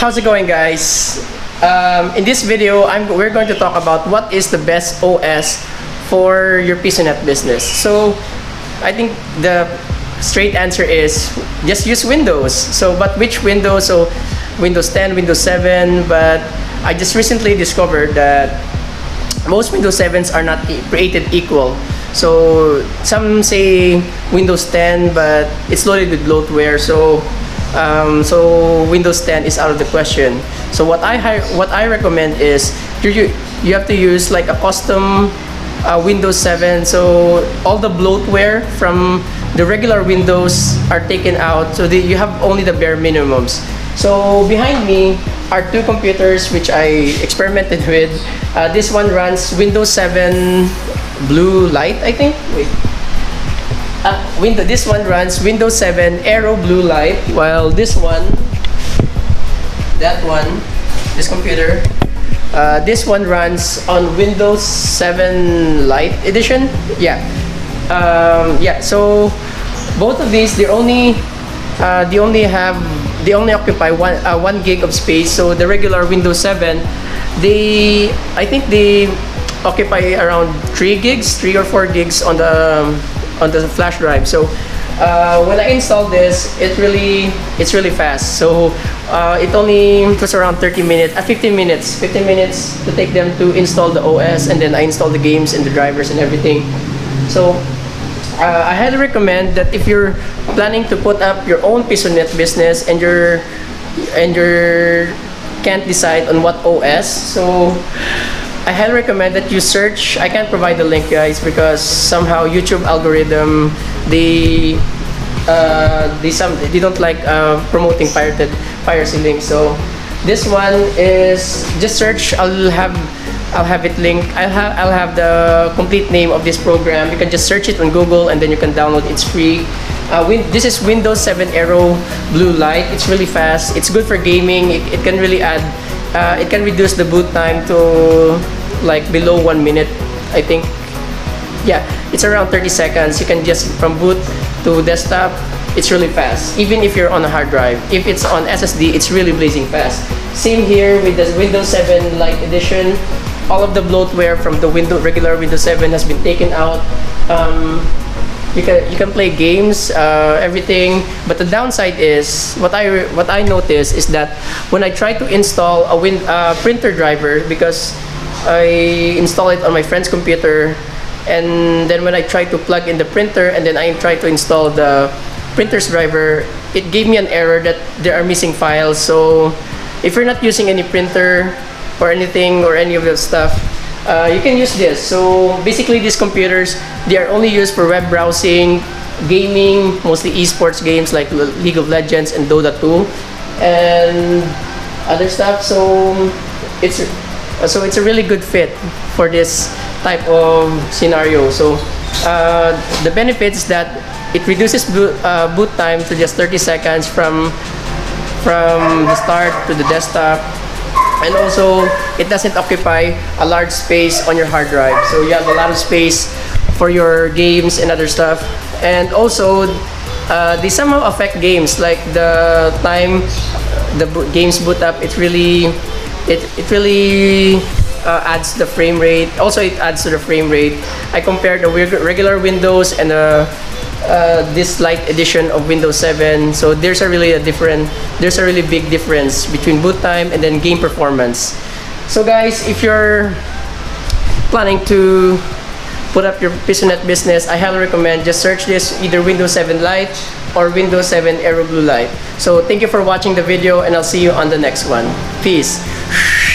How's it going, guys? In this video, we're going to talk about what is the best OS for your Pisonet business. So I think the straight answer is just use Windows. So, but which Windows? So Windows 10, Windows 7, but I just recently discovered that most Windows 7s are not created equal. So some say Windows 10, but it's loaded with bloatware. So Windows 10 is out of the question. So what I recommend is you have to use like a custom Windows 7. So all the bloatware from the regular Windows are taken out. So you have only the bare minimums. So behind me are two computers which I experimented with. This one runs Windows 7 Blue Lite, I think. Wait. This one runs Windows 7 Aero Blue Lite, while this one, this one runs on Windows 7 Lite edition. Yeah, So both of these, they only occupy one gig of space. So the regular Windows 7, I think they occupy around 3 or 4 gigs on the flash drive. So when I installed this, it's really fast. So it only was around 15 minutes to take them to install the OS, and then I installed the games and the drivers and everything. So I highly recommend that if you're planning to put up your own Pisonet business and you can't decide on what OS, so I highly recommend that you search. I can't provide the link, guys, because somehow YouTube algorithm they don't like promoting piracy links. So this one is just search. I'll have it linked. I'll have the complete name of this program. You can just search it on Google, and then you can download. It's free. This is Windows 7 Aero Blue Lite. It's really fast. It's good for gaming. It can really add. It can reduce the boot time to like below 1 minute, I think. Yeah, it's around 30 seconds. You can just from boot to desktop. It's really fast, even if you're on a hard drive. If it's on SSD, it's really blazing fast. Same here with the Windows 7 Lite edition. All of the bloatware from the regular Windows 7 has been taken out. You can play games, everything. But the downside is what I noticed is that when I try to install a printer driver, because I install it on my friend's computer, and then when I try to plug in the printer and then I try to install the printer's driver, it gave me an error that there are missing files. So if you're not using any printer or anything or any of that stuff, you can use this. So basically, these computers, they are only used for web browsing, gaming, mostly esports games like League of Legends and Dota 2 and other stuff. So it's a really good fit for this type of scenario. So the benefits that it reduces boot time to just 30 seconds from the start to the desktop. And also, it doesn't occupy a large space on your hard drive. So you have a lot of space for your games and other stuff. And also, they somehow affect games. Like the time the games boot up, it really adds the frame rate. Also, it adds to the frame rate. I compared the regular Windows and this Lite edition of Windows 7. So there's a really big difference between boot time and then game performance. So guys, if you're planning to put up your Pisonet business, I highly recommend just search this, either Windows 7 Lite or Windows 7 Aero Blue Lite. So thank you for watching the video, and I'll see you on the next one. Peace.